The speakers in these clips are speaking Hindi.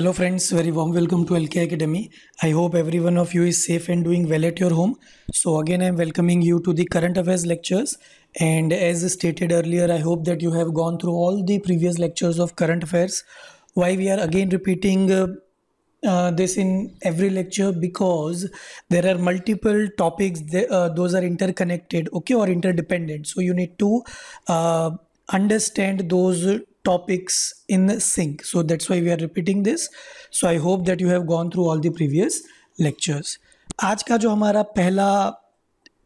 Hello friends, very warm welcome to LK Academy. I hope every one of you is safe and doing well at your home. So again I am welcoming you to the current affairs lectures, and as stated earlier I hope that you have gone through all the previous lectures of current affairs. Why we are again repeating this in every lecture? Because there are multiple topics, those are interconnected, okay, or interdependent. So you need to understand those topics in sync. So that's why we are repeating this. So I hope that you have gone through all the previous lectures. आज का जो हमारा पहला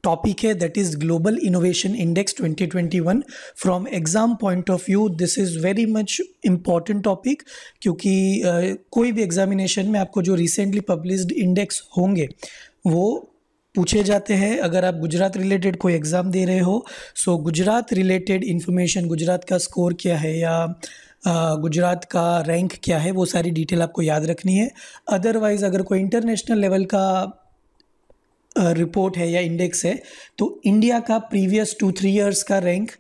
टॉपिक है that is Global Innovation Index 2021. From exam point of view this is very much important topic, क्योंकि कोई भी examination में आपको जो recently published index होंगे वो पूछे जाते हैं. अगर आप गुजरात रिलेटेड कोई एग्ज़ाम दे रहे हो, so Gujarat related information, Gujarat का स्कोर क्या है या गुजरात का रैंक क्या है, वो सारी डिटेल आपको याद रखनी है. अदरवाइज़ अगर कोई इंटरनेशनल लेवल का रिपोर्ट है या इंडेक्स है, तो इंडिया का प्रीवियस 2-3 ईयर्स का रैंक,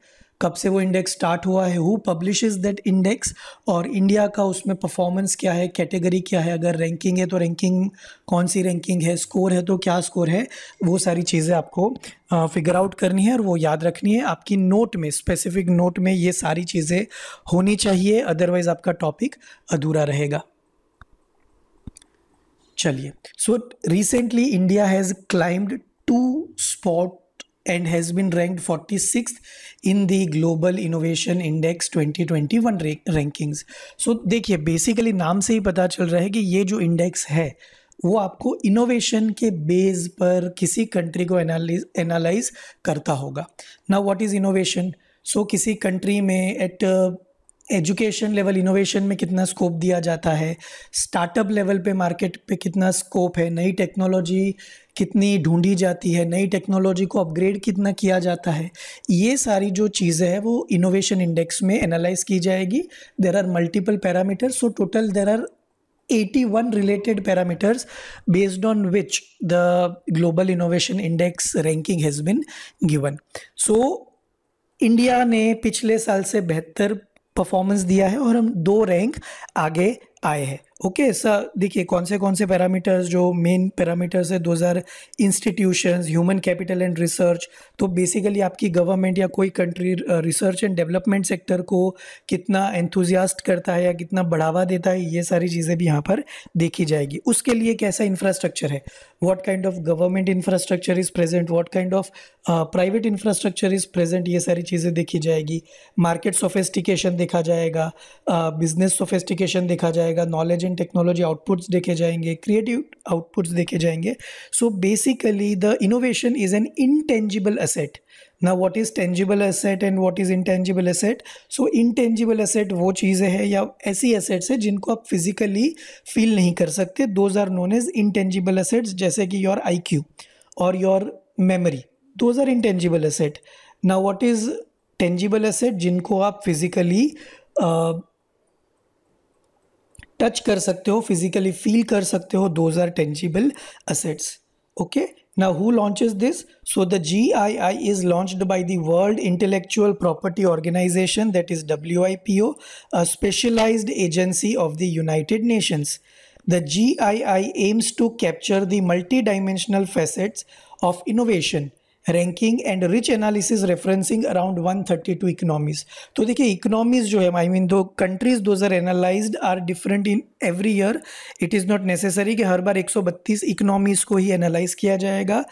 कब से वो इंडेक्स स्टार्ट हुआ है, हु पब्लिशेज दैट इंडेक्स, और इंडिया का उसमें परफॉर्मेंस क्या है, कैटेगरी क्या है, अगर रैंकिंग है तो रैंकिंग कौन सी रैंकिंग है, स्कोर है तो क्या स्कोर है, वो सारी चीज़ें आपको फिगर आउट करनी है और वो याद रखनी है. आपकी नोट में, स्पेसिफिक नोट में ये सारी चीज़ें होनी चाहिए, अदरवाइज़ आपका टॉपिक अधूरा रहेगा. चलिए, so recently India has climbed 2 spots and has been ranked 46th in the Global Innovation Index 2021 rankings. So देखिए, बेसिकली नाम से ही पता चल रहा है कि ये जो इंडेक्स है वो आपको इनोवेशन के बेस पर किसी कंट्री को एनालाइज करता होगा. Now what is innovation? So किसी कंट्री में एट एजुकेशन लेवल इनोवेशन में कितना स्कोप दिया जाता है, स्टार्टअप लेवल पे मार्केट पे कितना स्कोप है, नई टेक्नोलॉजी कितनी ढूंढी जाती है, नई टेक्नोलॉजी को अपग्रेड कितना किया जाता है, ये सारी जो चीज़ें हैं वो इनोवेशन इंडेक्स में एनालाइज की जाएगी. There are multiple parameters, so total there are 81 related parameters based on which the Global Innovation Index ranking has been given. So India ने पिछले साल से बेहतर परफॉर्मेंस दिया है और हम 2 रैंक आगे आए हैं. ओके सर, देखिए कौन से पैरामीटर्स, जो मेन पैरामीटर्स है 2000 institutions, human capital and research. तो बेसिकली आपकी गवर्नमेंट या कोई country research and development sector को कितना एंथुजियास्ट करता है या कितना बढ़ावा देता है, ये सारी चीज़ें भी यहाँ पर देखी जाएगी. उसके लिए कैसा इंफ्रास्ट्रक्चर है, what kind of government infrastructure is present, what kind of private infrastructure is present, ये सारी चीज़ें देखी जाएगी. मार्केट सोफिस्टिकेशन देखा जाएगा, बिजनेस सोफिस्टिकेशन देखा जाएगा, नॉलेज एंड टेक्नोलॉजी आउटपुट्स देखे जाएंगे, क्रिएटिव आउटपुट्स देखे जाएंगे. So basically the innovation is an intangible asset. Now what is tangible asset and what is intangible asset? So intangible asset वो चीज़ें हैं या ऐसी एसेट्स हैं जिनको आप फिजिकली फील नहीं कर सकते, those are known as intangible assets, जैसे कि योर IQ और your memory, those are intangible asset. Now what is tangible asset? जिनको आप फिजिकली टच कर सकते हो, फिजिकली फील कर सकते हो, those are tangible assets. Okay, now who launches this? So the GII is launched by the World Intellectual Property Organization, that is WIPO, a specialised agency of the United Nations. The GII aims to capture the multi dimensional facets of innovation, ranking and rich analysis referencing around 132 economies. तो देखिए इकोनॉमीज़ जो है, आई मीन दो countries those are analysed are different in every year. It is not necessary कि हर बार 132 इकोनॉमीज़ को ही एनालाइज किया जाएगा.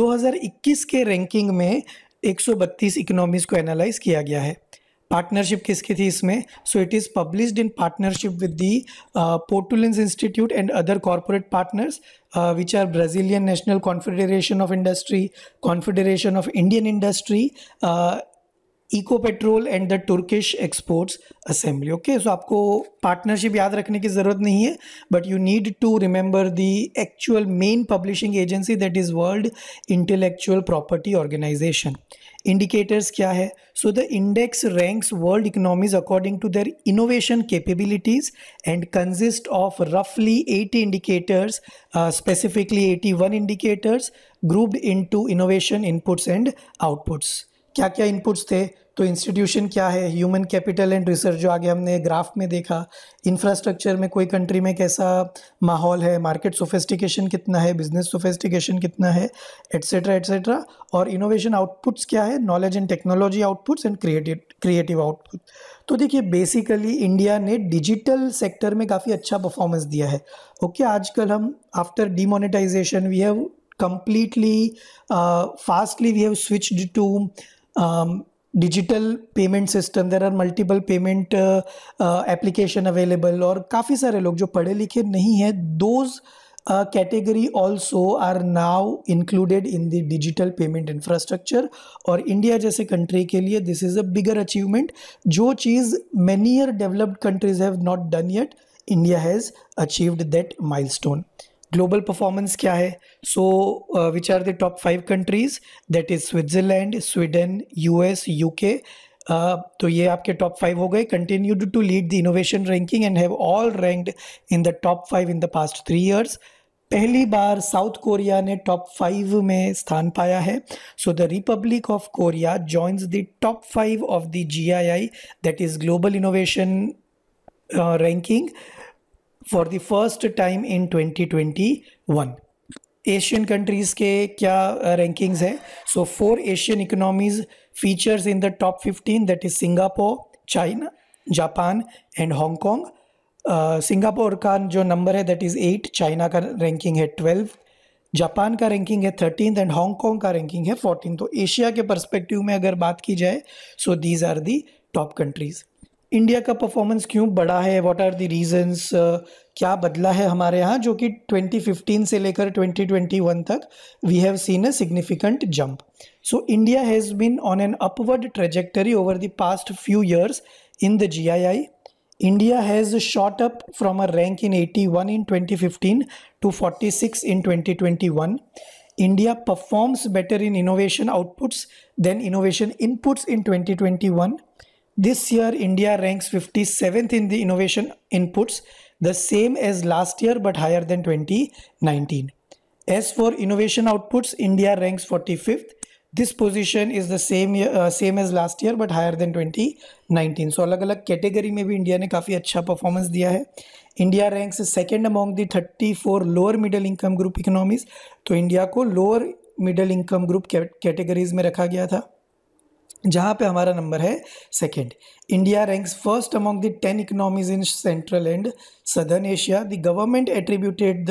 2021 के रैंकिंग में 132 इकोनॉमीज़ को एनालाइज किया गया है. पार्टनरशिप किसकी थी इसमें? So it is published in partnership with the Portulans Institute and other corporate partners, which are Brazilian National Confederation of Industry, Confederation of Indian Industry, Ecopetrol and the Turkish Exports Assembly. Okay, so आपको पार्टनरशिप याद रखने की ज़रूरत नहीं है, but you need to remember the actual main publishing agency, that is World Intellectual Property Organization. Indicators क्या है? So the index ranks world economies according to their innovation capabilities and consists of roughly 80 indicators, specifically 81 indicators grouped into innovation inputs and outputs. क्या क्या इनपुट्स थे? तो इंस्टीट्यूशन क्या है, ह्यूमन कैपिटल एंड रिसर्च जो आगे हमने ग्राफ में देखा, इंफ्रास्ट्रक्चर में कोई कंट्री में कैसा माहौल है, मार्केट सोफिस्टिकेशन कितना है, बिजनेस सोफिस्टिकेशन कितना है, एट्सेट्रा एट्सेट्रा, और इनोवेशन आउटपुट्स क्या है, knowledge and technology outputs and creative output. तो देखिए बेसिकली इंडिया ने डिजिटल सेक्टर में काफ़ी अच्छा परफॉर्मेंस दिया है। ओके, आजकल हम after demonetisation we have completely fastly we have switched to digital payment system. There are multiple payment application available और काफ़ी सारे लोग जो पढ़े लिखे नहीं हैं, those category also are now included in the digital payment infrastructure. और इंडिया जैसे कंट्री के लिए this is a bigger achievement. जो चीज़ many other developed countries have not done yet, India has achieved that milestone. Global performance क्या है? So which are the top 5 countries, that is Switzerland, Sweden, US, UK. तो ये आपके टॉप 5 हो गए. Continued to lead the innovation ranking and have all ranked in the top 5 in the past 3 years. पहली बार साउथ कोरिया ने टॉप 5 में स्थान पाया है. So the Republic of Korea joins the top 5 of the GII, that is global innovation ranking, for the first time in 2021. Asian countries के क्या रैंकिंग्स हैं? So 4 Asian economies features in the top 15, that is Singapore, China, Japan and Hong Kong. Singapore का जो नंबर है दैट इज़ 8, चाइना का रैंकिंग है 12, जापान का रैंकिंग है 13 एंड हांगकॉन्ग का रैंकिंग है 14. तो एशिया के परस्पेक्टिव में अगर बात की जाए so these are the top countries. India का परफॉर्मेंस क्यों बढ़ा है, व्हाट आर द रीजंस, क्या बदला है हमारे यहाँ, जो कि 2015 से लेकर 2021 तक we have seen a significant jump. So India has been on an upward trajectory over the past few years in the GII. India has shot up from a rank in 81 in 2015 to 46 in 2021. India performs better in innovation outputs than innovation inputs in 2021. This year India ranks 57th in the innovation inputs, the same as last year but higher than 2019. As for innovation outputs, India ranks 45th. This position is the same as last year but higher than 2019. So अलग अलग कैटेगरी में भी इंडिया ने काफ़ी अच्छा परफॉर्मेंस दिया है. India ranks second among the 34 lower middle income group economies. तो इंडिया को lower middle income group categories में रखा गया था, जहाँ पे हमारा नंबर है second. India ranks first among the 10 economies in central and southern Asia. The government attributed the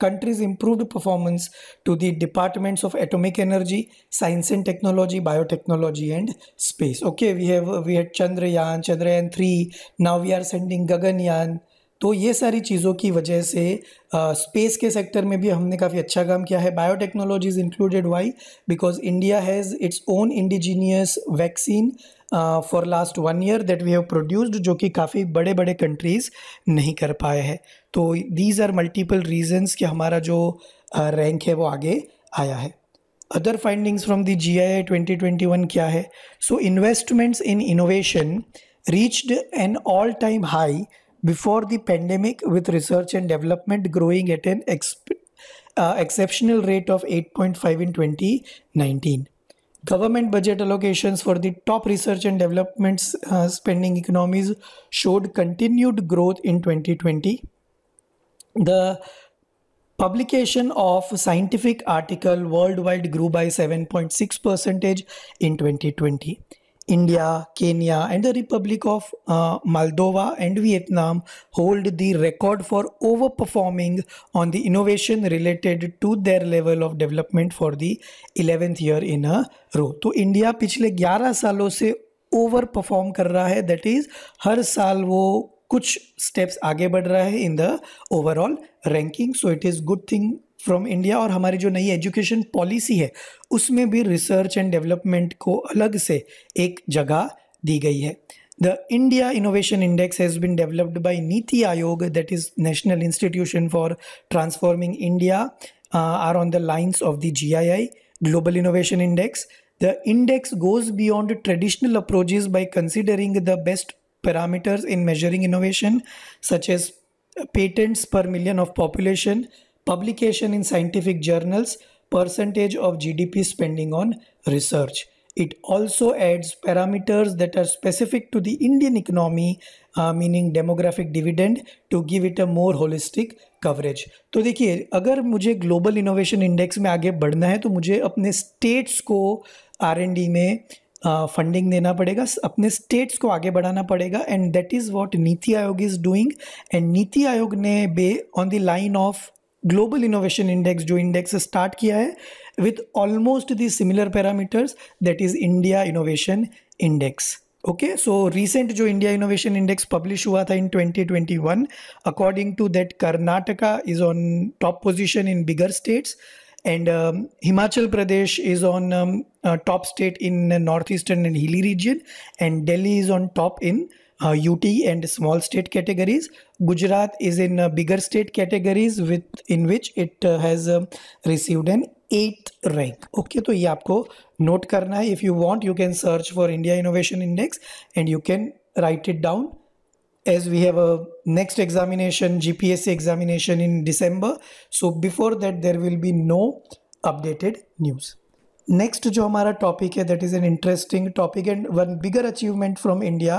countries improved performance to the departments of atomic energy, science and technology, biotechnology and space. Okay, we had Chandrayaan, Chandrayaan 3, now we are sending Gaganyaan. तो ये सारी चीज़ों की वजह से स्पेस के सेक्टर में भी हमने काफ़ी अच्छा काम किया है. Biotechnology is included, why? Because India has its own indigenous vaccine for last 1 year that we have produced, जो कि काफ़ी बड़े बड़े कंट्रीज़ नहीं कर पाए हैं. तो दीज आर मल्टीपल रीजन्स कि हमारा जो रैंक है वो आगे आया है. Other findings from the GII 2021 क्या है? So investments in innovation reached an all time high before the pandemic, with research and development growing at an exceptional rate of 8.5 in 2019. Government budget allocations for the top research and development spending economies showed continued growth in 2020. The publication of scientific article worldwide grew by 7.6% in 2020. India, Kenya and the Republic of Moldova and Vietnam hold the record for overperforming on the innovation related to their level of development for the 11th year in a row. तो इंडिया पिछले 11 सालों से ओवर परफॉर्म कर रहा है, दैट इज़ हर साल वो कुछ स्टेप्स आगे बढ़ रहा है in the overall ranking. So it is good thing from India. और हमारी जो नई एजुकेशन पॉलिसी है उसमें भी रिसर्च एंड डेवलपमेंट को अलग से एक जगह दी गई है. The India innovation index has been developed by नीति Aayog, that is national institution for transforming India, are on the lines of the GII global innovation index. The index goes beyond traditional approaches by considering the best parameters in measuring innovation, such as patents per million of population, publication in scientific journals, percentage of GDP spending on research. It also adds parameters that are specific to the Indian economy, meaning demographic dividend, to give it a more holistic coverage. तो देखिए, अगर मुझे ग्लोबल इनोवेशन इंडेक्स में आगे बढ़ना है तो मुझे अपने स्टेट्स को R&D में फंडिंग देना पड़ेगा, अपने स्टेट्स को आगे बढ़ाना पड़ेगा. And that is what NITI Aayog is doing. And नीति आयोग ने on the line of global innovation index जो इंडेक्स स्टार्ट किया है with almost the similar parameters, that is India innovation index. Okay, so recent जो इंडिया इनोवेशन इंडेक्स पब्लिश हुआ था in 2021, according to that Karnataka is on top position in bigger states, and Himachal Pradesh is on top state in northeastern and hilly region, and Delhi is on top in UT and small state categories. Gujarat is in bigger state categories in which it has received an 8th rank. Okay, तो ये आपको note करना है. If you want, you can search for India Innovation Index and you can write it down. As we have a next examination, GPSC examination in December, so before that there will be no updated news. Next जो हमारा topic है, that is an interesting topic and one bigger achievement from India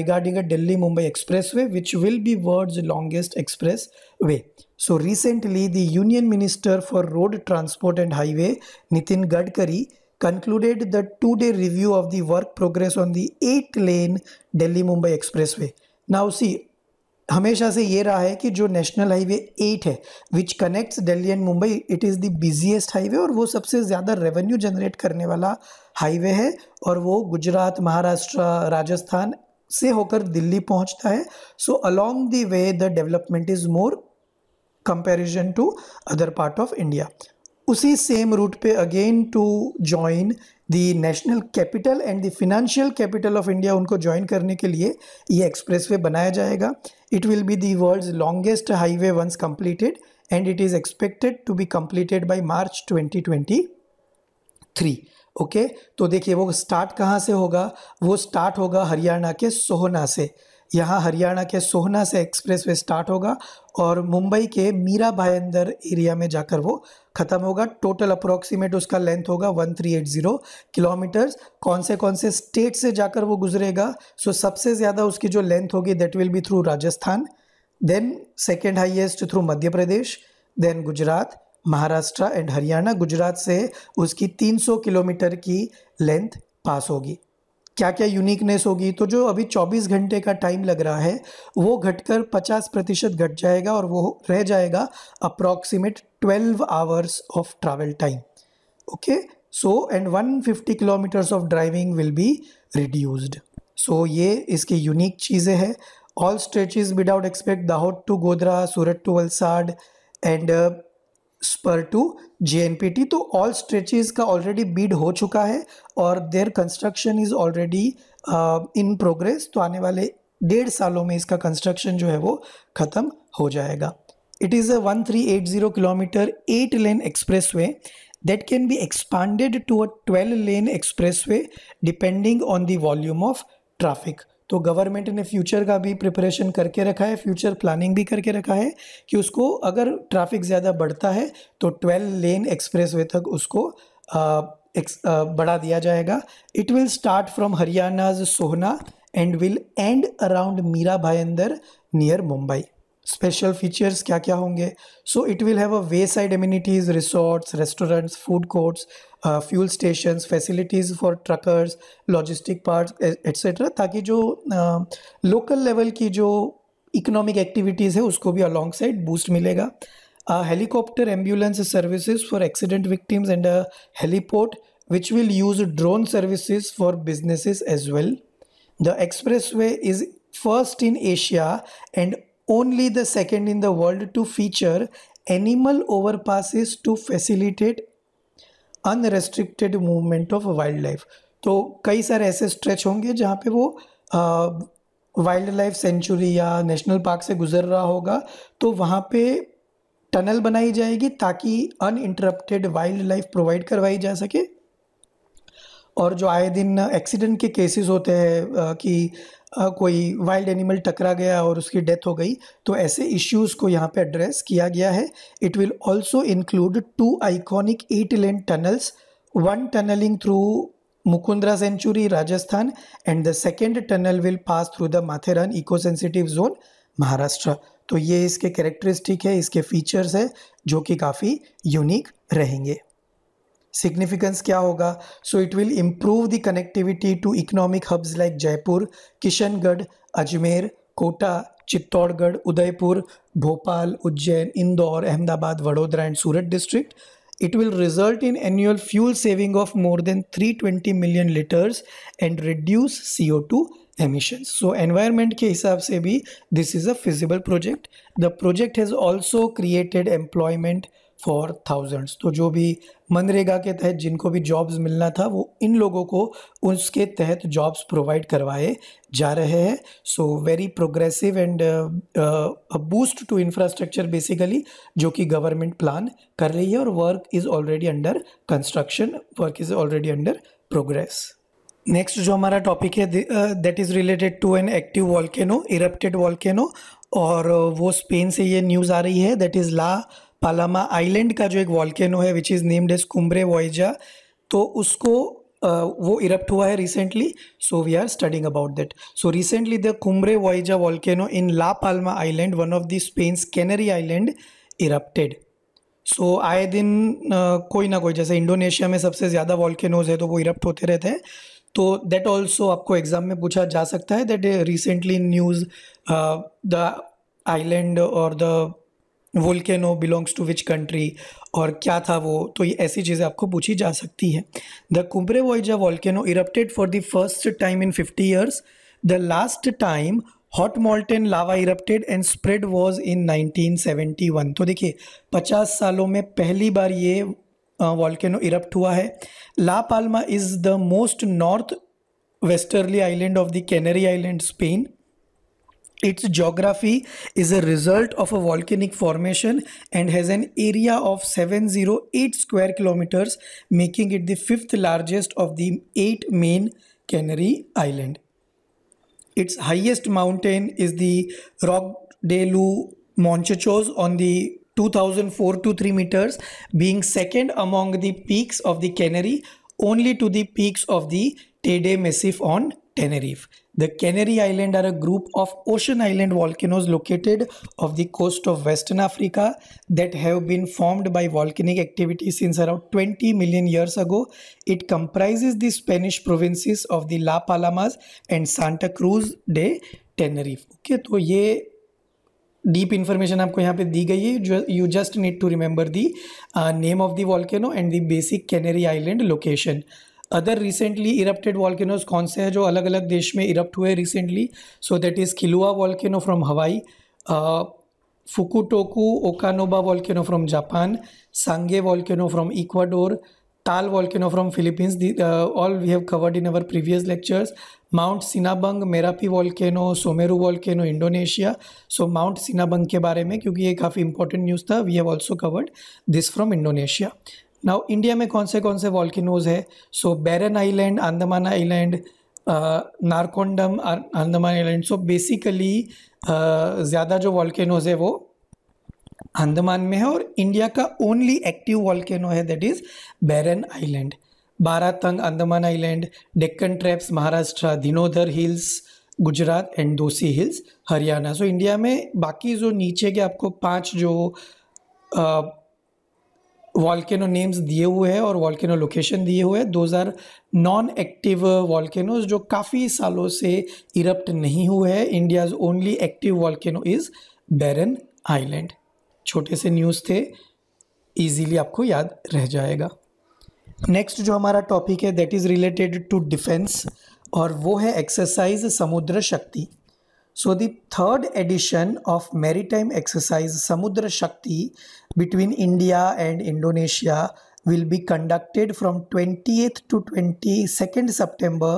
regarding a Delhi-Mumbai expressway, which will be world's longest expressway. So recently, the Union Minister for Road Transport and Highway, Nitin Gadkari, concluded the 2-day review of the work progress on the 8-lane Delhi-Mumbai expressway. Now see, हमेशा से ये रहा है कि जो नेशनल हाईवे 8 है which connects Delhi and Mumbai, it is the busiest highway और वो सबसे ज़्यादा रेवेन्यू जनरेट करने वाला हाईवे है, और वो गुजरात, महाराष्ट्र, राजस्थान से होकर दिल्ली पहुंचता है. So along the way the development is more comparison to other part of India. उसी सेम रूट पे again to join the national capital and the financial capital of India, उनको ज्वाइन करने के लिए ये एक्सप्रेसवे बनाया जाएगा. It will be the world's longest highway once completed and it is expected to be completed by March 2023. Okay, तो देखिए वो स्टार्ट कहाँ से होगा, वो स्टार्ट होगा हरियाणा के सोहना से. यहाँ हरियाणा के सोहना से एक्सप्रेसवे स्टार्ट होगा और मुंबई के मीरा भाईंदर एरिया में जाकर वो ख़त्म होगा. टोटल अप्रोक्सीमेट उसका लेंथ होगा 1380 किलोमीटर्स. कौन से स्टेट से जाकर वो गुजरेगा, सो सबसे ज़्यादा उसकी जो लेंथ होगी that will be through Rajasthan, then second highest through Madhya Pradesh, then Gujarat, Maharashtra and Haryana. Gujarat से उसकी 300 किलोमीटर की लेंथ पास होगी. क्या क्या यूनिकनेस होगी, तो जो अभी 24 घंटे का टाइम लग रहा है वो घटकर 50% घट जाएगा और वो रह जाएगा approximate 12 hours of travel time. Okay, so and 150 kilometres of driving will be reduced. सो ये इसकी यूनिक चीज़ें हैं. All stretches without expect Dahod to Godhra, Surat to Valsad and spur to JNPT. तो ऑल स्ट्रेचेस का ऑलरेडी बीड हो चुका है और their construction is already in progress. तो आने वाले 1.5 सालों में इसका कंस्ट्रक्शन जो है वो ख़त्म हो जाएगा. It is a 1380 kilometre 8-lane expressway that can be expanded to a 12-lane expressway depending on the volume of traffic. तो गवर्नमेंट ने फ्यूचर का भी प्रिपरेशन करके रखा है, फ्यूचर प्लानिंग भी करके रखा है कि उसको अगर ट्रैफिक ज़्यादा बढ़ता है तो 12-lane एक्सप्रेसवे तक उसको बढ़ा दिया जाएगा. It will start from Haryana's Sohna and will end around Mira Bhayandar near Mumbai. Special features क्या क्या होंगे, so it will have a way side amenities, resorts, restaurants, food courts, fuel stations, facilities for truckers, logistic parks etcetera, ताकि जो लोकल लेवल की जो इकोनॉमिक एक्टिविटीज़ है उसको भी अलॉन्ग साइड बूस्ट मिलेगा. Helicopter ambulance services for accident victims and heliport which will use drone services for businesses as well. The expressway is first in Asia and only the second in the world to feature animal overpasses to facilitate unrestricted movement of wildlife. तो कई सारे ऐसे स्ट्रेच होंगे जहाँ पे वो वाइल्ड लाइफ सेंचुरी या नेशनल पार्क से गुजर रहा होगा, तो वहाँ पे टनल बनाई जाएगी ताकि अनइंटरप्टेड वाइल्ड लाइफ प्रोवाइड करवाई जा सके. और जो आए दिन एक्सीडेंट के केसेस होते हैं कि कोई वाइल्ड एनिमल टकरा गया और उसकी डेथ हो गई, तो ऐसे इश्यूज़ को यहाँ पे एड्रेस किया गया है. It will also include 2 iconic 8-lane tunnels, 1 tunnelling through Mukundra Sanctuary, Rajasthan, and the second tunnel will pass through the Matheran eco-sensitive zone, Maharashtra. तो ये इसके कैरेक्टरिस्टिक है, इसके फीचर्स है जो कि काफ़ी यूनिक रहेंगे. सिग्निफिकेंस क्या होगा? So it will improve the connectivity to economic hubs like Jaipur, Kishangarh, Ajmer, Kota, Chittorgarh, Udaipur, Bhopal, Ujjain, Indore, Ahmedabad, Vadodara and Surat district. It will result in annual fuel saving of more than 320 million liters and reduce CO2 emissions. So environment के हिसाब से भी this is a feasible project. The project has also created employment for thousands. तो जो भी मनरेगा के तहत जिनको भी jobs मिलना था वो इन लोगों को उसके तहत jobs provide करवाए जा रहे हैं. So very progressive and a boost to infrastructure basically जो कि government plan कर रही है और work is already under construction, work is already under progress. Next जो हमारा टॉपिक है that is related to an active volcano, erupted volcano, और वो स्पेन से ये न्यूज़ आ रही है दैट इज़ ला पालामा आइलैंड का जो एक वॉल्केनो है which is named as Cumbre Vieja, तो उसको वो इरप्ट हुआ है recently. So we are studying about that. So recently the Cumbre Vieja volcano in La Palma island, one of the Spain's Canary island, erupted. So आए दिन कोई ना कोई, जैसे इंडोनेशिया में सबसे ज़्यादा वॉल्केनोज है तो वो इरप्ट होते रहते हैं, तो दैट ऑल्सो आपको एग्ज़ाम में पूछा जा सकता है that recently news the island और the volcano belongs to which country और क्या था वो, तो ये ऐसी चीज़ें आपको पूछी जा सकती है. The Cumbre Vieja volcano erupted for the first time in 50 years. The last time hot molten lava erupted and spread was in 1971. तो देखिए 50 सालों में पहली बार ये वॉल्केनो इरप्ट हुआ है. La Palma is the most north westerly island of the Canary island, Spain. Its geography is a result of a volcanic formation and has an area of 708 square kilometers, making it the 5th largest of the 8 main Canary Islands. Its highest mountain is the Roque de los Muchachos on the 2,423 meters, being second among the peaks of the Canary, only to the peaks of the Teide Massif on Tenerife. The Canary Islands are a group of ocean island volcanoes located off the coast of Western Africa that have been formed by volcanic activity since around 20 million years ago. It comprises the Spanish provinces of the La Palamas and Santa Cruz de Tenerife. Okay, तो ये deep information आपको यहाँ पे दी गई है. You just need to remember the name of the volcano and the basic Canary Island location. Other recently erupted volcanoes कौन से हैं जो अलग अलग देश में इरप्ट हुए recently? So that is Kilauea volcano from Hawaii, Fukutoku Okanoba volcano from Japan, Sangay volcano from Ecuador, Taal volcano from Philippines. All we have covered in our previous lectures. Mount Sinabung, Merapi volcano, Semeru volcano, Indonesia. So Mount Sinabung के बारे में क्योंकि ये काफ़ी इंपॉर्टेंट न्यूज़ था, we have also covered this from Indonesia. Now India में कौन से वॉल्केनोज़ है? So Barren island, Andaman island, Narcondam, Andaman island. So basically ज़्यादा जो वॉल्केनोज़ है वो अंडमान में है और इंडिया का ओनली एक्टिव वॉल्केनो है that is Barren island. Baratang Andaman island, Deccan traps Maharashtra, Dhinodhar hills Gujarat and दोसी हिल्स हरियाणा. सो इंडिया में बाकी जो नीचे के आपको 5 जो वॉल्केनो नेम्स दिए हुए हैं और वॉल्केनो लोकेशन दिए हुए हैं, 2000 नॉन एक्टिव वॉल्केनोज जो काफ़ी सालों से इरप्ट नहीं हुए हैं. India's only active volcano is Barren island. छोटे से न्यूज़ थे, इजीली आपको याद रह जाएगा. नेक्स्ट जो हमारा टॉपिक है that is related to defence और वो है एक्सरसाइज समुद्र शक्ति. So the third edition of maritime exercise Samudra Shakti between India and Indonesia will be conducted from 20th to 22nd September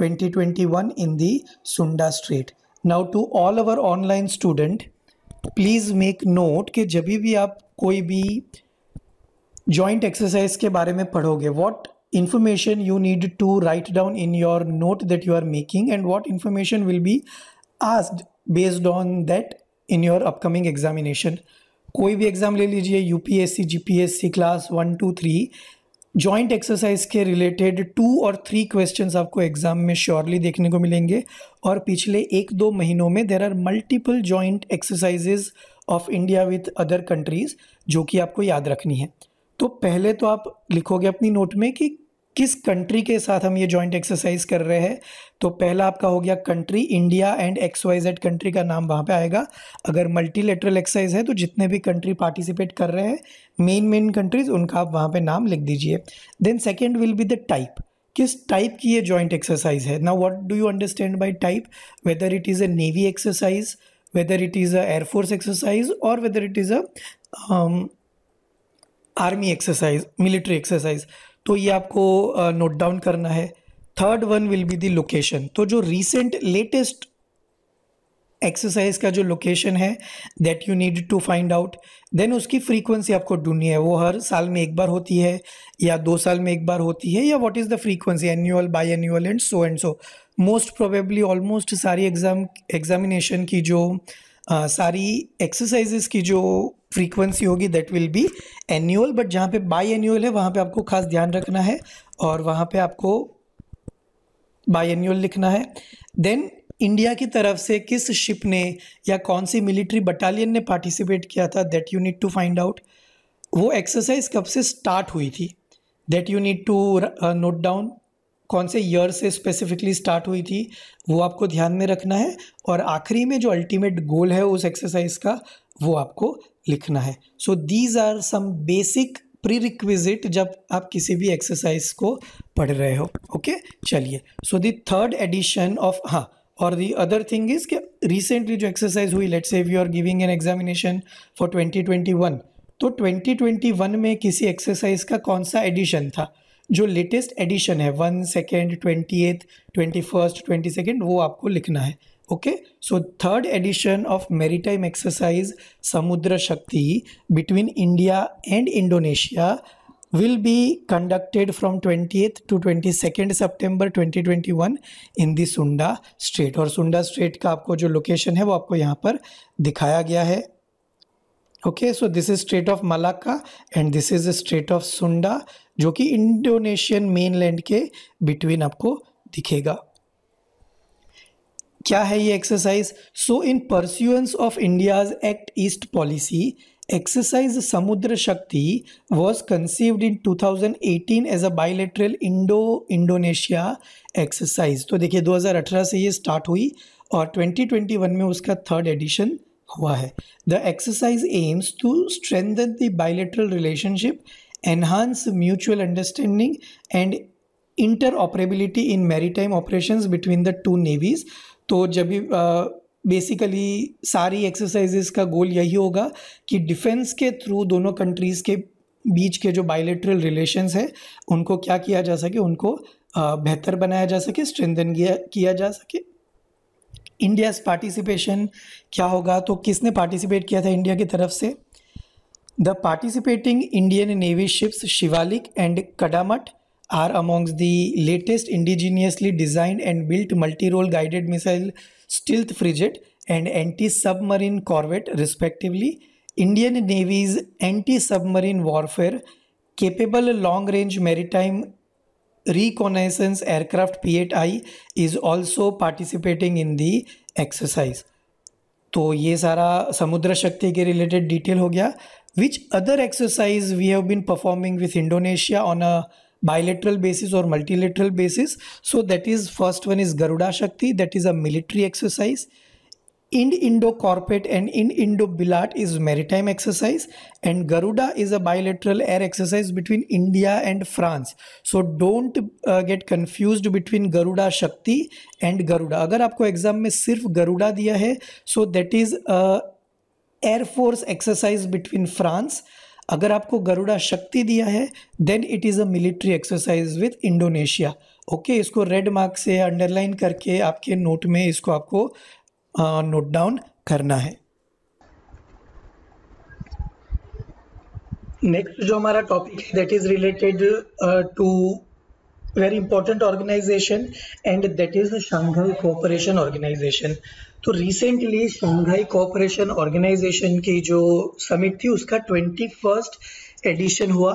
2021 in the Sunda Strait. Now to all our online student, please make note कि जब भी आप कोई भी joint exercise के बारे में पढ़ोगे, what information you need to write down in your note that you are making and what information will be asked based on that in your upcoming examination. कोई भी एग्ज़ाम ले लीजिए, UPSC, GPSC class 1, 2, 3, joint exercise के रिलेटेड 2 और 3 क्वेश्चंस आपको एग्जाम में श्योरली देखने को मिलेंगे। और पिछले 1-2 महीनों में there are multiple joint exercises of India with other countries जो कि आपको याद रखनी है। तो पहले तो आप लिखोगे अपनी नोट में कि किस कंट्री के साथ हम ये जॉइंट एक्सरसाइज कर रहे हैं। तो पहला आपका हो गया country India and XYZ country का नाम वहाँ पे आएगा। अगर मल्टीलेटरल एक्सरसाइज है तो जितने भी कंट्री पार्टिसिपेट कर रहे हैं मेन कंट्रीज उनका आप वहाँ पे नाम लिख दीजिए। Then second will be the type, किस टाइप की ये जॉइंट एक्सरसाइज है। Now what do you understand by type, whether it is a navy exercise, whether it is a air force exercise और whether it is a army exercise, military exercise. तो ये आपको नोट डाउन करना है। Third one will be the location, तो जो रिसेंट लेटेस्ट एक्सरसाइज का जो लोकेशन है that you need to find out. Then उसकी फ्रीक्वेंसी आपको ढूंढनी है, वो हर साल में एक बार होती है या 2 साल में एक बार होती है या what is the frequency, annual, biannual and so most probably almost सारी एग्जामिनेशन की जो सारी एक्सरसाइजेस की जो फ्रीक्वेंसी होगी that will be annual. But जहाँ पे बाई एनुअल है वहाँ पे आपको खास ध्यान रखना है और वहाँ पे आपको बाई एनुअल लिखना है। देन इंडिया की तरफ से किस शिप ने या कौन सी मिलिट्री बटालियन ने पार्टिसिपेट किया था that you need to find out. वो एक्सरसाइज कब से स्टार्ट हुई थी that you need to note down, कौन से ईयर से स्पेसिफिकली स्टार्ट हुई थी वो आपको ध्यान में रखना है। और आखिरी में जो अल्टीमेट गोल है उस एक्सरसाइज का वो आपको लिखना है। So these are some basic prerequisite जब आप किसी भी एक्सरसाइज को पढ़ रहे हो। ओके चलिए, so the third edition of, हाँ, और दी अदर थिंग इज कि रिसेंटली जो एक्सरसाइज हुई, let's say you are giving an examination for 2021, तो 2021 में किसी एक्सरसाइज का कौन सा एडिशन था, जो लेटेस्ट एडिशन है 1, 2, 28, 21, 22 वो आपको लिखना है। Okay, so third edition of maritime exercise Samudra Shakti between India and Indonesia will be conducted from 20th to 22nd September 2021 in the Sunda Strait। और Sunda Strait का आपको जो location है वो आपको यहाँ पर दिखाया गया है। Okay, so this is strait of Malacca and this is strait of Sunda जो कि इंडोनेशियन मेनलैंड के बिटवीन आपको दिखेगा। क्या है ये exercise? So in pursuance of India's act east policy, exercise Samudra Shakti was conceived in 2018 as a bilateral Indonesia exercise. तो देखिए 2018 से ये स्टार्ट हुई और 2021 में उसका थर्ड एडिशन हुआ है। The exercise aims to strengthen the bilateral relationship, enhance mutual understanding and interoperability in maritime operations between the two navies. तो जब भी बेसिकली सारी एक्सरसाइजेस का गोल यही होगा कि डिफेंस के थ्रू दोनों कंट्रीज़ के बीच के जो बाइलेटरल रिलेशंस है उनको क्या किया जा सके, उनको बेहतर बनाया जा सके, स्ट्रेंथन किया जा सके। इंडिया का पार्टिसिपेशन क्या होगा, तो किसने पार्टिसिपेट किया था इंडिया की तरफ से? The participating Indian navy ships Shivalik and Kadmatt are amongst the latest indigenously designed and built multi role guided missile stealth frigate and anti submarine corvette respectively. Indian navy's anti submarine warfare capable long range maritime reconnaissance aircraft P8I is also participating in the exercise। तो ये सारा समुद्र शक्ति के related detail हो गया। Which other exercise we have been performing with Indonesia on a bilateral basis or multilateral basis? So that is first one is Garuda Shakti, that is a military exercise। Indo Corporate and Indo Bilat is maritime exercise and Garuda is a bilateral air exercise between India and France। So don't get confused between Garuda Shakti and Garuda। अगर आपको एग्जाम में सिर्फ Garuda दिया है so that is air force exercise between France। अगर आपको Garuda Shakti दिया है then it is a military exercise with Indonesia। Okay, इसको रेड मार्क से अंडरलाइन करके आपके नोट में इसको आपको नोट डाउन करना है। नेक्स्ट जो हमारा टॉपिक है that is related to very important organisation and that is Shanghai cooperation organisation. तो रिसेंटली शंघाई कोऑपरेशन ऑर्गेनाइजेशन की जो समिट थी उसका 21 एडिशन हुआ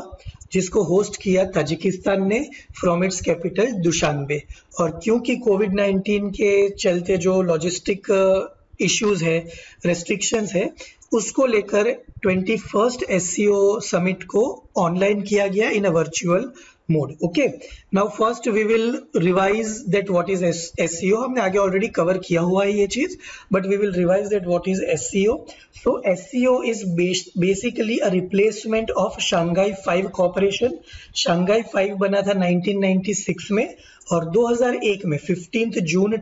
जिसको होस्ट किया ताजिकिस्तान ने फ्रॉम इट्स कैपिटल दुशानबे। और क्योंकि कोविड-19 के चलते जो लॉजिस्टिक इश्यूज है, रेस्ट्रिक्शंस है, उसको लेकर 21st SCO समिट को ऑनलाइन किया गया in a virtual mode. Okay, now first we will revise that what is SCO। हमने आगे ऑलरेडी कवर किया हुआ है ये चीज, but we will revise that what is SCO। So SCO is basically a replacement of Shanghai 5 corporation. Shanghai 5 बना था 1996 में और 2001 में 15 जून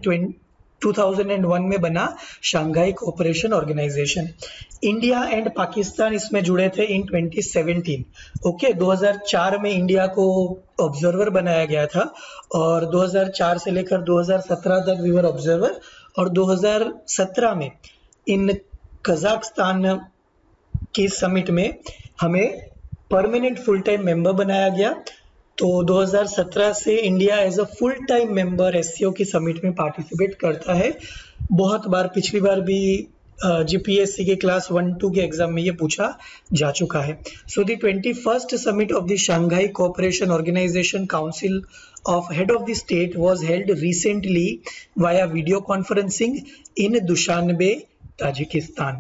2001 में बना Shanghai cooperation organisation. India and Pakistan इसमें जुड़े थे इन 2017। ओके, 2004 में इंडिया को ऑब्जर्वर बनाया गया था और 2004 से लेकर 2017 तक वी वर ऑब्जर्वर। और 2017 में इन कजाकिस्तान की समिट में हमें परमानेंट फुल टाइम मेंबर बनाया गया। तो 2017 से India as a full time member SCO की समिट में पार्टिसिपेट करता है। बहुत बार, पिछली बार भी GPSC के क्लास 1-2 के एग्जाम में ये पूछा जा चुका है। So the 21st summit of the Shanghai cooperation organisation council of head of the state was held recently via video conferencing in Dushanbe, Tajikistan.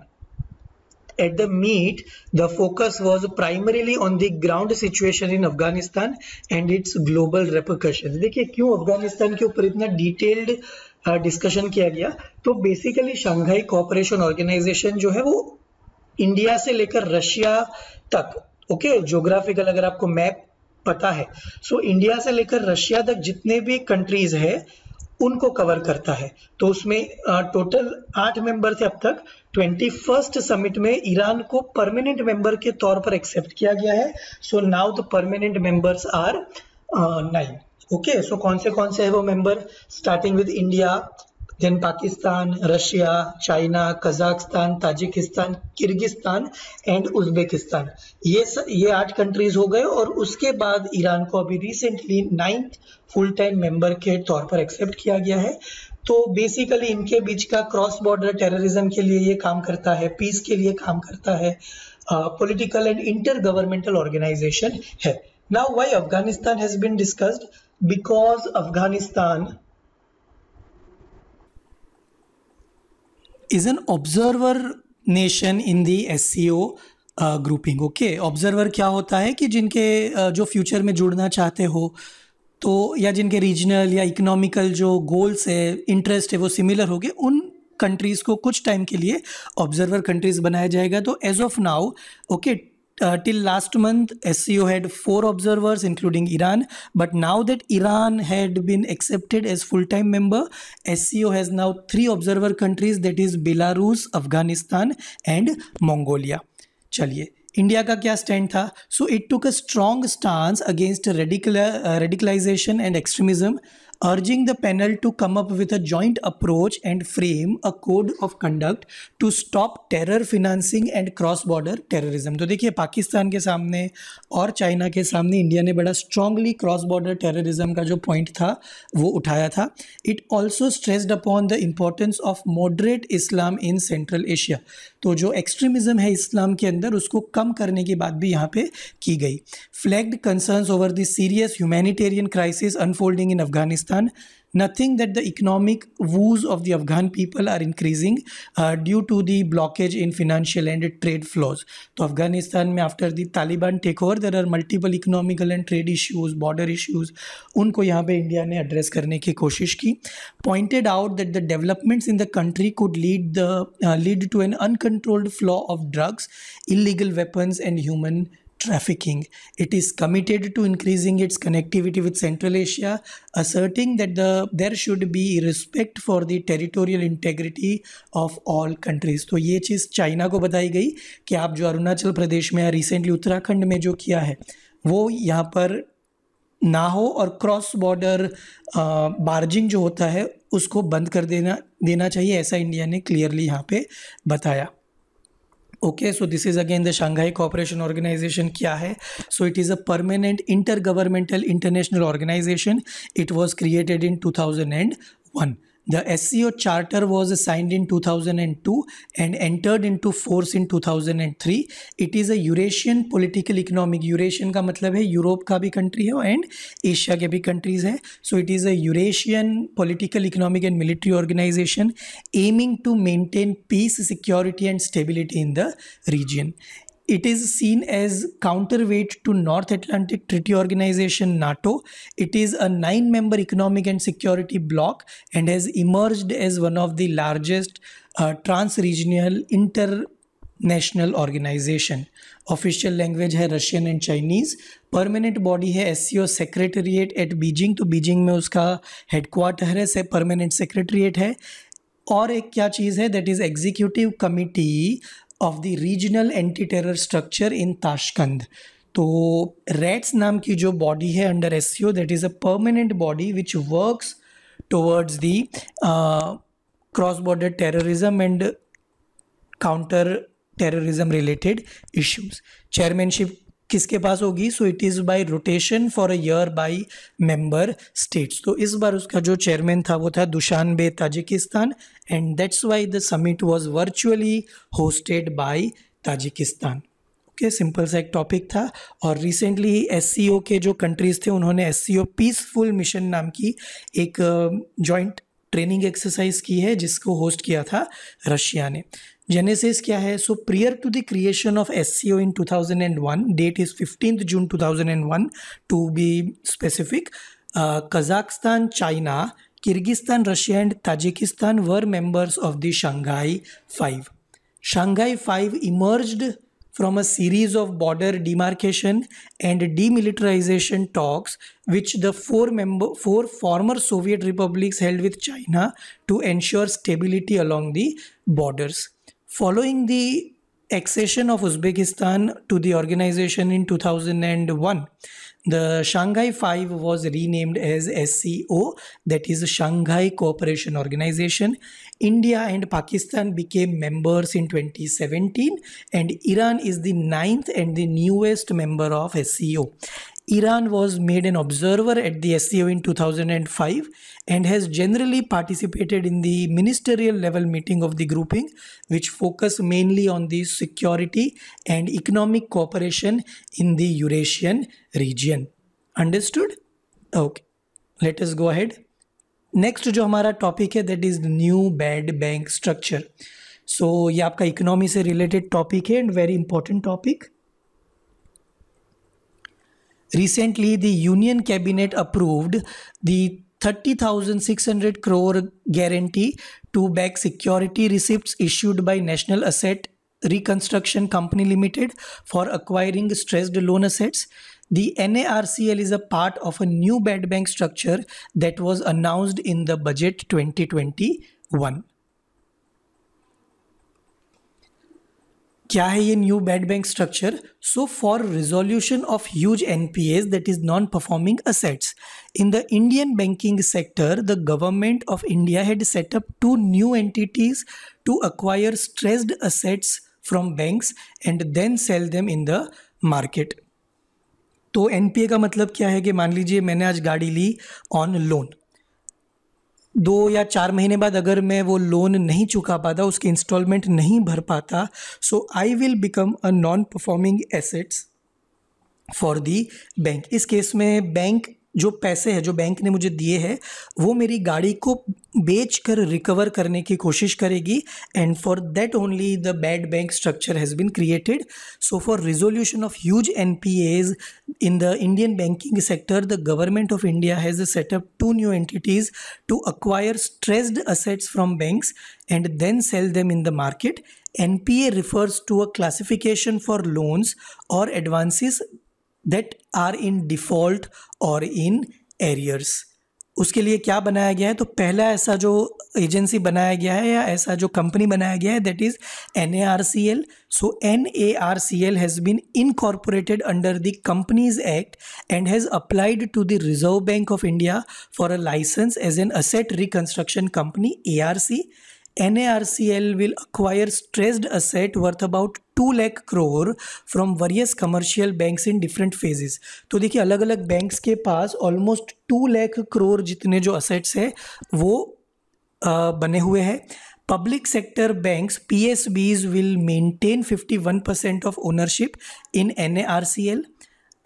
At the meet, the focus was primarily on the ground situation in Afghanistan and its global repercussions. देखिए क्यों अफगानिस्तान के ऊपर इतना डिटेल्ड डिस्कशन किया गया। तो बेसिकली शंघाई कोऑपरेशन ऑर्गेनाइजेशन जो है वो इंडिया से लेकर रशिया तक, ओके, ज्योग्राफिकल अगर आपको मैप पता है, सो इंडिया से लेकर रशिया तक जितने भी कंट्रीज है उनको कवर करता है। तो उसमें टोटल 8 मेंबर थे अब तक। 21st समिट में ईरान को परमानेंट मेंबर के तौर पर एक्सेप्ट किया गया है। So now the permanent members are 9। Okay, so कौन से है वो member, starting with India, then Pakistan, Russia, China, Kazakhstan, Tajikistan, Kyrgyzstan and Uzbekistan. ये 8 कंट्रीज हो गए। और उसके बाद ईरान को अभी recently 9th full time member के तौर पर एक्सेप्ट किया गया है। तो बेसिकली इनके बीच का क्रॉस बॉर्डर टेररिज्म के लिए ये काम करता है, पीस के लिए काम करता है, political and inter governmental organisation है। Now why Afghanistan has been discussed, because Afghanistan is an observer nation in the SCO grouping. okay, observer क्या होता है कि जिनके जो फ्यूचर में जुड़ना चाहते हो तो, या जिनके रीजनल या इकोनॉमिकल जो गोल्स है, इंटरेस्ट है, वो सिमिलर हो गए, उन कंट्रीज़ को कुछ टाइम के लिए ऑब्जर्वर कंट्रीज़ बनाया जाएगा। तो as of now, okay, till last month SCO had 4 observers including Iran, but now that Iran had been accepted as full time member, SCO has now 3 observer countries, that is Belarus, Afghanistan and Mongolia. चलिए इंडिया का क्या स्टैंड था। So it took a strong stance against radicalisation and extremism, urging the panel to come up with a joint approach and frame a code of conduct to stop terror financing and cross border terrorism. तो देखिए पाकिस्तान के सामने और चाइना के सामने इंडिया ने बड़ा strongly cross border terrorism का जो point था वो उठाया था। It also stressed upon the importance of moderate Islam in Central Asia. तो जो extremism है इस्लाम के अंदर उसको कम करने की बात भी यहाँ पे की गई। Flagged concerns over the serious humanitarian crisis unfolding in Afghanistan. Nothing that the economic woes of the Afghan people are increasing due to the blockage in financial and trade flows. तो अफगानिस्तान में after the Taliban take over there are multiple economical and trade issues, border issues, उनको यहाँ पे इंडिया ने एड्रेस करने की कोशिश की। Pointed out that the developments in the country could lead to an uncontrolled flow of drugs, illegal weapons and human trafficking. It is committed to increasing its connectivity with Central Asia, asserting that there should be respect for the territorial integrity of all countries. तो ये चीज़ चाइना को बताई गई कि आप जो अरुणाचल प्रदेश में या रिसेंटली उत्तराखंड में जो किया है वो यहाँ पर ना हो, और क्रॉस बॉर्डर बार्जिंग जो होता है उसको बंद कर देना चाहिए, ऐसा इंडिया ने क्लियरली यहाँ पे बताया। Okay, so this is again the Shanghai cooperation organisation क्या है। So it is a permanent inter governmental international organisation. It was created in 2001। The SEO Charter was signed in 2002 and entered into force in 2003. It is a Eurasian political economic, Eurasian का मतलब है यूरोप का भी कंट्री है एंड एशिया के भी कंट्रीज है. So it is a Eurasian political, economic and military organization aiming to maintain peace, security and stability in the region. It is seen as counterweight to North Atlantic Treaty Organization NATO. It is a 9-member economic and security bloc and has emerged as one of the largest trans-regional international organization. Official language है Russian and Chinese. Permanent body है SEO सेक्रेटरीट एट बीजिंग, तो बीजिंग में उसका हेडक्वार्टर है, से परमानेंट सेक्रेटरीट है. और एक क्या चीज़ है, that is executive committee of the regional anti terror structure in Tashkent. तो रेट्स नाम की जो बॉडी है under SEO, that is a permanent body which works towards the cross border terrorism and counter terrorism related issues. Chairmanship किसके पास होगी, so it is by rotation for a year by member states. तो इस बार उसका जो चेयरमैन था वो था Dushanbe Tajikistan and that's why the summit was virtually hosted by Tajikistan. Okay, simple सा एक टॉपिक था. और रिसेंटली SEO के जो कंट्रीज़ थे उन्होंने SEO पीसफुल मिशन नाम की एक जॉइंट ट्रेनिंग एक्सरसाइज की है जिसको होस्ट किया था रशिया ने. जेनेसिस क्या है, so prior to the creation of SEO in 2001, date is 15 June 2001 to be specific, Kazakhstan, China, Kyrgyzstan, Russia and Tajikistan were members of the Shanghai five. Shanghai five emerged from a series of border demarcation and demilitarization talks which the four former Soviet republics held with China to ensure stability along the borders. Following the accession of Uzbekistan to the organization in 2001, the Shanghai Five was renamed as SCO, that is Shanghai Cooperation Organization. India and Pakistan became members in 2017 and Iran is the 9th and the newest member of SEO. Iran was made an observer at the SEO in 2005 and has generally participated in the ministerial level meeting of the grouping which focus mainly on the security and economic cooperation in the Eurasian region. Understood? Okay. Let us go ahead. Next जो हमारा टॉपिक है that is new bad bank structure. सो ये आपका इकोनॉमी से रिलेटेड टॉपिक है and very important topic. Recently the union cabinet approved the 30,600 crore guarantee to back security receipts issued by national asset reconstruction company limited for acquiring stressed loan assets. The NARCL is a part of a new bad bank structure that was announced in the budget 2021. क्या है ये new bad bank structure? So for resolution of huge NPAs, that is non performing assets, in the Indian banking sector the government of India had set up 2 new entities to acquire stressed assets from banks and then sell them in the market. तो NPA का मतलब क्या है कि मान लीजिए मैंने आज गाड़ी ली ऑन लोन, 2 या 4 महीने बाद अगर मैं वो लोन नहीं चुका पाता, उसके इंस्टॉलमेंट नहीं भर पाता, so I will become a non performing assets for the bank. इस केस में बैंक जो पैसे है जो बैंक ने मुझे दिए हैं वो मेरी गाड़ी को बेचकर रिकवर करने की कोशिश करेगी and for that only the bad bank structure has been created. So for resolution of huge NPAs in the Indian banking sector the government of India has set up 2 new entities to acquire stressed assets from banks and then sell them in the market. NPA refers to a classification for loans or advances that are in default or in arrears. उसके लिए क्या बनाया गया है, तो पहला ऐसा जो एजेंसी बनाया गया है या ऐसा जो कंपनी बनाया गया है that is NARCL. So NARCL has been incorporated under the companies act and has applied to the reserve bank of India for a licence as an asset reconstruction company ARC. NARCL will acquire stressed asset worth about 2 lakh crore from various commercial banks in different phases. तो देखिए अलग अलग बैंक्स के पास ऑलमोस्ट 2 लाख करोड़ जितने जो असेट्स हैं वो बने हुए हैं. Public sector banks (PSBs) will maintain 51% of ownership in NARCL.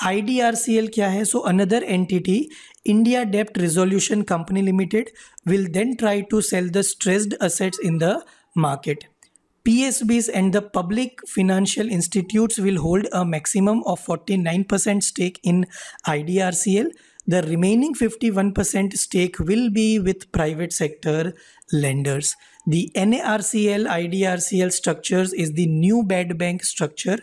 IDRCL क्या है? So another entity, India Debt Resolution Company Limited, will then try to sell the stressed assets in the market. PSBs and the public financial institutes will hold a maximum of 49% stake in IDRCL. The remaining 51% stake will be with private sector lenders. The NARCL IDRCL structures is the new bad bank structure.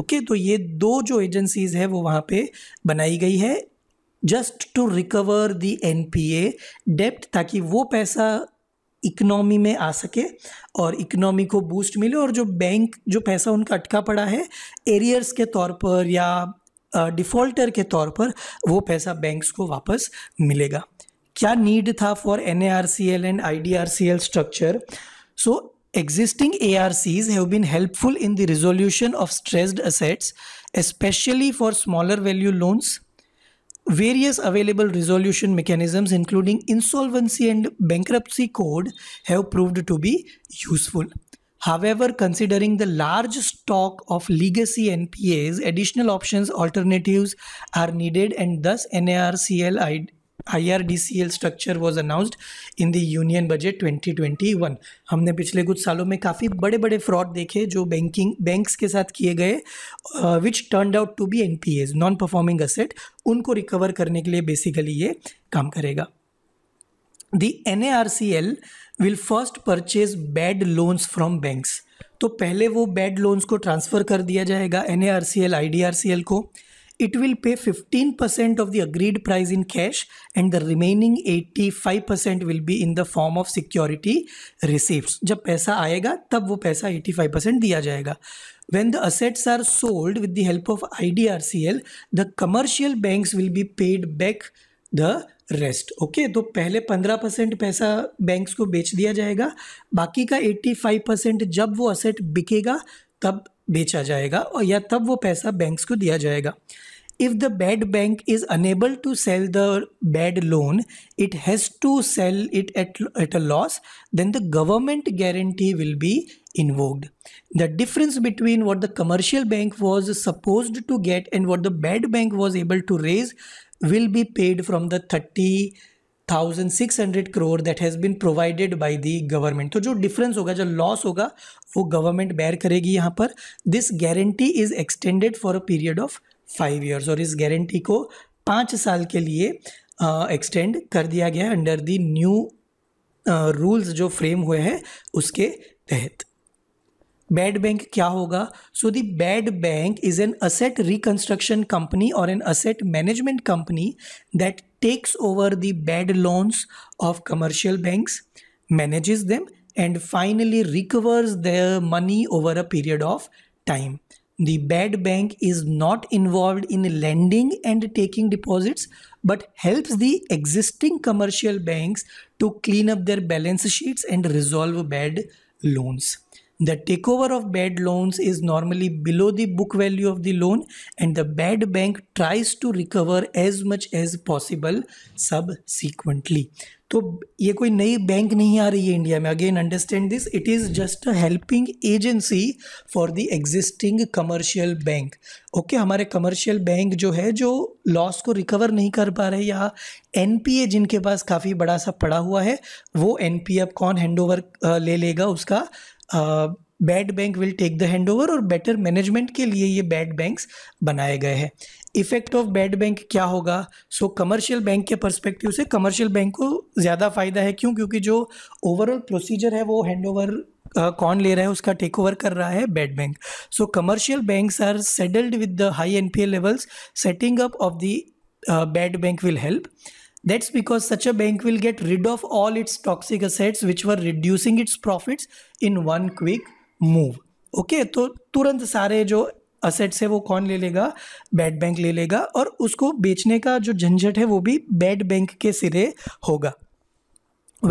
Okay, तो ये दो जो agencies है वो वहाँ पे बनाई गई है just to recover the NPA debt, ताकि वो पैसा इकोनॉमी में आ सके और इकोनॉमी को बूस्ट मिले, और जो बैंक जो पैसा उनका अटका पड़ा है एरियर्स के तौर पर या डिफ़ॉल्टर के तौर पर वो पैसा बैंक्स को वापस मिलेगा. क्या नीड था for NARCL and IDRCL structure? So existing ARCs have been helpful in the resolution of stressed assets especially for smaller value loans. Various available resolution mechanisms including insolvency and bankruptcy code have proved to be useful. However, considering the large stock of legacy NPAs, additional options alternatives are needed and thus NARCL IRDCL structure was announced in the Union Budget 2021. हमने पिछले कुछ सालों में काफ़ी बड़े बड़े फ्रॉड देखे जो बैंक्स के साथ किए गए, which turned out to be NPAs, non performing asset. उनको रिकवर करने के लिए बेसिकली ये काम करेगा. The NARCL will first purchase bad loans from banks. तो पहले वो बैड लोन्स को ट्रांसफ़र कर दिया जाएगा NARCL IDRCL को. It will pay 15% of the agreed price in cash and the remaining 85% will be in the form of security receipts. जब पैसा आएगा तब वो पैसा 85% दिया जाएगा. When the assets are sold with the help of IDRCL, the commercial banks will be paid back the rest. Okay, तो पहले 15% पैसा बैंक्स को बेच दिया जाएगा, बाकी का 85% जब वो असेट बिकेगा तब बेचा जाएगा और या तब वो पैसा बैंक्स को दिया जाएगा. If the bad bank is unable to sell the bad loan, it has to sell it at a loss, then the government guarantee will be invoked. The difference between what the commercial bank was supposed to get and what the bad bank was able to raise will be paid from the 30,600 crore that has been provided by the government. तो जो difference होगा, जो loss होगा, वो government bear करेगी यहाँ पर. This guarantee is extended for a period of 5 years, और इस guarantee को 5 साल के लिए extend कर दिया गया है under the new rules जो frame हुए हैं उसके तहत. बैड बैंक क्या होगा? So the bad bank is an asset reconstruction company और an asset management company that takes over the bad loans of commercial banks, manages them, and finally recovers their money over a period of time. The bad bank is not involved in lending and taking deposits, but helps the existing commercial banks to clean up their balance sheets and resolve bad loans. The takeover of bad loans is normally below the book value of the loan, and the bad bank tries to recover as much as possible subsequently. तो ये कोई नई बैंक नहीं आ रही है इंडिया में. Again understand this, it is just a helping agency for the existing commercial bank. Okay, हमारे commercial bank जो है जो loss को recover नहीं कर पा रहे या NPA जिनके पास काफ़ी बड़ा सा पड़ा हुआ है वो NPA अब कौन handover ले लेगा उसका? Bad bank will take the hand over, और बेटर मैनेजमेंट के लिए ये बैड बैंक्स बनाए गए हैं. इफेक्ट ऑफ बैड बैंक क्या होगा? सो कमर्शियल बैंक के पर्सपेक्टिव से कमर्शियल बैंक को ज़्यादा फ़ायदा है. क्यों? क्योंकि जो ओवरऑल प्रोसीजर है वो हैंड ओवर कौन ले रहा है उसका टेक ओवर कर रहा है bad bank. So commercial banks are settled with the high NPA levels. Setting up of the bad bank will help. That's because such a bank will get rid of all its toxic assets which were reducing its profits in one quick move. Okay, तो तुरंत सारे जो assets है वो कौन ले लेगा? Bad bank ले लेगा, और उसको बेचने का जो झंझट है वो भी bad bank के सिरे होगा.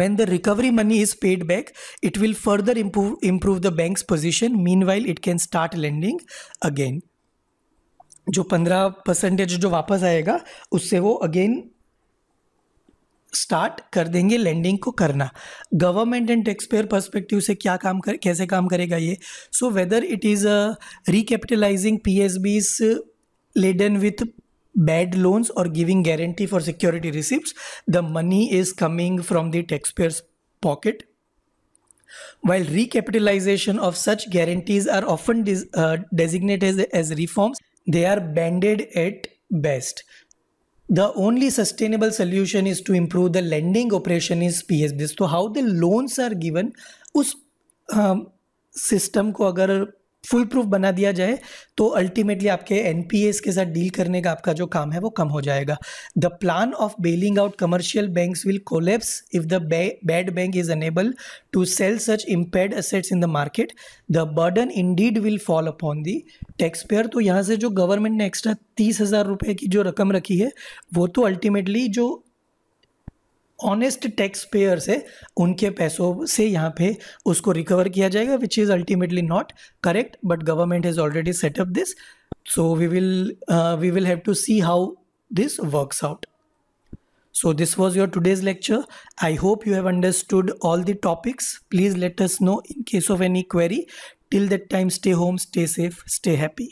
When the recovery money is paid back, it will further improve the bank's position. Meanwhile, it can start lending again. जो 15% जो वापस आएगा उससे वो again स्टार्ट कर देंगे लैंडिंग को करना। गवर्नमेंट एंड टैक्सपेयर पर्सपेक्टिव से क्या काम कर कैसे काम करेगा ये, so whether it is recapitalising PSBs laden with bad loans or giving guarantee for security receipts, the money is coming from the taxpayer's pocket. While recapitalization of such guarantees are often designated as reforms, they are banded at best. The only sustainable solution is to improve the lending operation is PSBs. So how the loans are given, उस system को अगर फुल प्रूफ बना दिया जाए तो अल्टीमेटली आपके NPAs के साथ डील करने का आपका जो काम है वो कम हो जाएगा। The plan of bailing out commercial banks will collapse if the bad bank is unable to sell such impaired assets in the market, the burden indeed will fall upon the taxpayer. तो यहाँ से जो गवर्नमेंट ने एक्स्ट्रा 30,000 रुपये की जो रकम रखी है वो तो अल्टीमेटली जो ऑनेस्ट टैक्स पेयर्स है उनके पैसों से यहाँ पे उसको रिकवर किया जाएगा, which is ultimately not correct, but government has already set up this, so we will have to see how this works out. So this was your today's lecture. I hope you have understood all the topics. Please let us know in case of any query. Till that time, stay home, stay safe, stay happy.